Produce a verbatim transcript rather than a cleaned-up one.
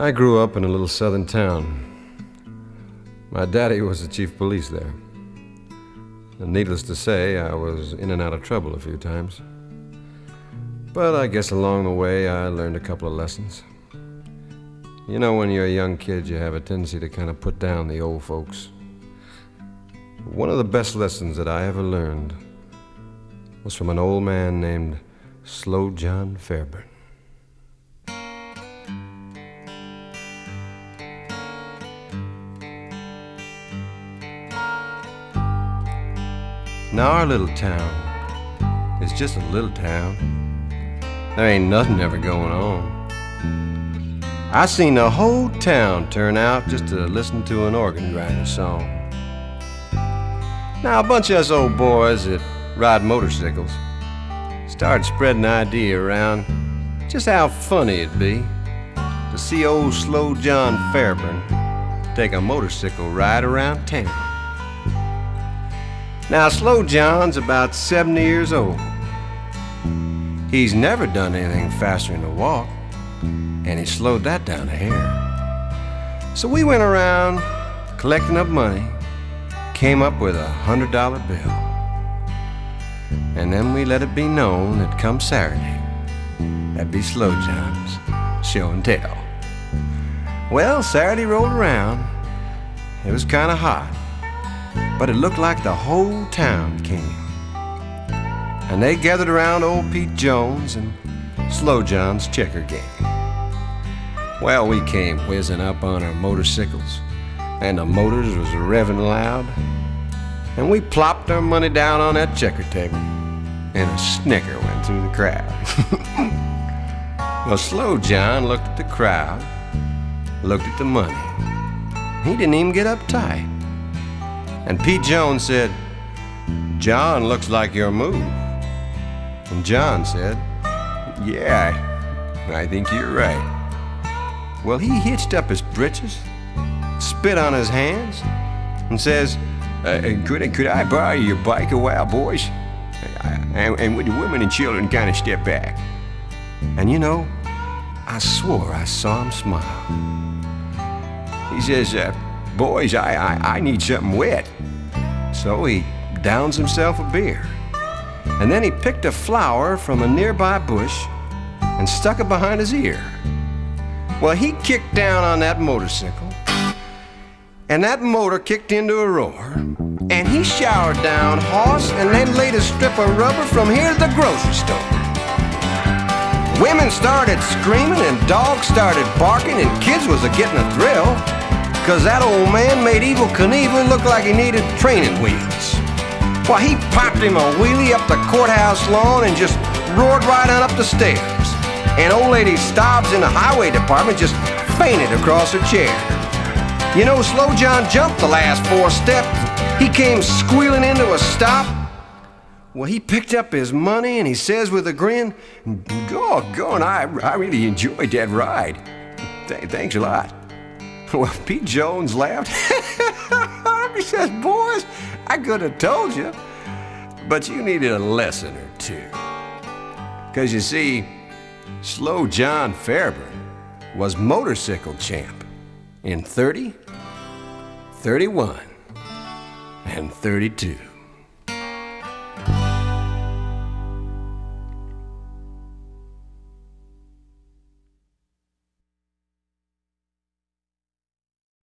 I grew up in a little southern town. My daddy was the chief police there. And needless to say, I was in and out of trouble a few times. But I guess along the way, I learned a couple of lessons. You know, when you're a young kid, you have a tendency to kind of put down the old folks. One of the best lessons that I ever learned was from an old man named Slow John Fairburn. Now our little town is just a little town. There ain't nothing ever going on. I seen the whole town turn out just to listen to an organ grinder song. Now a bunch of us old boys that ride motorcycles started spreading an idea around just how funny it'd be to see old Slow John Fairburn take a motorcycle ride around town. Now Slow John's about seventy years old. He's never done anything faster than a walk. And he slowed that down a hair. So we went around collecting up money, came up with a hundred dollar bill. And then we let it be known that come Saturday, that'd be Slow John's show and tell. Well, Saturday rolled around. It was kind of hot, but it looked like the whole town came. And they gathered around old Pete Jones and Slow John's checker game. Well, we came whizzing up on our motorcycles, and the motors was revving loud, and we plopped our money down on that checker table, and a snicker went through the crowd. Well, Slow John looked at the crowd, looked at the money. He didn't even get uptight. And Pete Jones said, "John, looks like your move." And John said, "Yeah, I think you're right." Well, he hitched up his britches, spit on his hands, and says, uh, could, could I borrow your bike a while, boys? And, and would the women and children kind of step back?" And you know, I swore I saw him smile. He says, uh, boys, I, I, I need something wet. So he downs himself a beer. And then he picked a flower from a nearby bush and stuck it behind his ear. Well, he kicked down on that motorcycle, and that motor kicked into a roar, and he showered down horse and then laid a strip of rubber from here to the grocery store. Women started screaming, and dogs started barking, and kids was a-getting a thrill, because that old man made Evel Knievel look like he needed training wheels. Why, he popped him a wheelie up the courthouse lawn and just roared right on up the stairs. And old lady Stobbs in the highway department just fainted across her chair. You know, Slow John jumped the last four steps. He came squealing into a stop. Well, he picked up his money and he says with a grin, "Doggone, I, I really enjoyed that ride. Th thanks a lot." Well, Pete Jones laughed. He says, "Boys, I could have told you, but you needed a lesson or two." Because you see, Slow John Fairburn was motorcycle champ in thirty, thirty-one, and thirty-two.